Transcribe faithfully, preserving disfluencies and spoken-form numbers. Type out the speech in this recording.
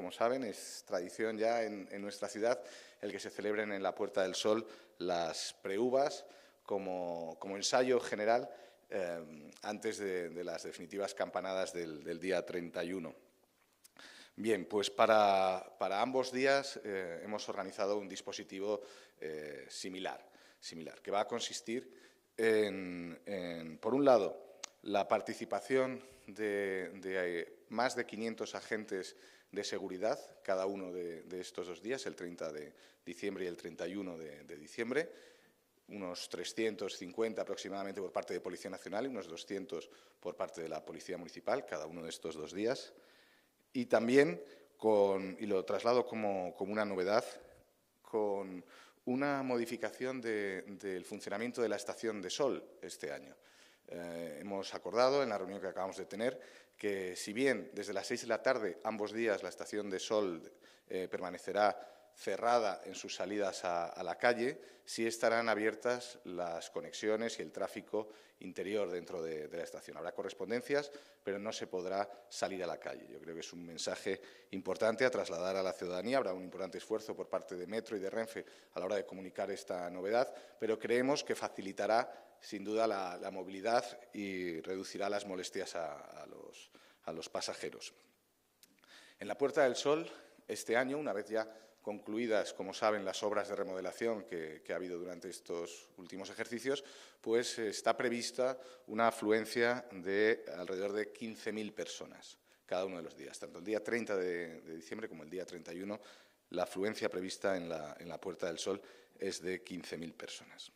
Como saben, es tradición ya en, en nuestra ciudad el que se celebren en la Puerta del Sol las preuvas como, como ensayo general eh, antes de, de las definitivas campanadas del, del día treinta y uno. Bien, pues para, para ambos días eh, hemos organizado un dispositivo eh, similar, similar, que va a consistir en, en por un lado, la participación de, de más de quinientos agentes de seguridad cada uno de, de estos dos días, el treinta de diciembre y el treinta y uno de diciembre, unos trescientos cincuenta aproximadamente por parte de Policía Nacional y unos doscientos por parte de la Policía Municipal cada uno de estos dos días. Y también, con, y lo traslado como, como una novedad, con una modificación de, del funcionamiento de la Estación de Sol este año. Eh, hemos acordado en la reunión que acabamos de tener que, si bien desde las seis de la tarde ambos días la Estación de Sol eh, permanecerá cerrada en sus salidas a, a la calle, sí estarán abiertas las conexiones y el tráfico interior dentro de, de la estación. Habrá correspondencias, pero no se podrá salir a la calle. Yo creo que es un mensaje importante a trasladar a la ciudadanía. Habrá un importante esfuerzo por parte de Metro y de Renfe a la hora de comunicar esta novedad, pero creemos que facilitará sin duda la, la movilidad y reducirá las molestias a, a, los, a los pasajeros. En la Puerta del Sol, este año, una vez ya concluidas, como saben, las obras de remodelación que, que ha habido durante estos últimos ejercicios, pues está prevista una afluencia de alrededor de quince mil personas cada uno de los días. Tanto el día treinta de diciembre como el día treinta y uno, la afluencia prevista en la, en la Puerta del Sol es de quince mil personas.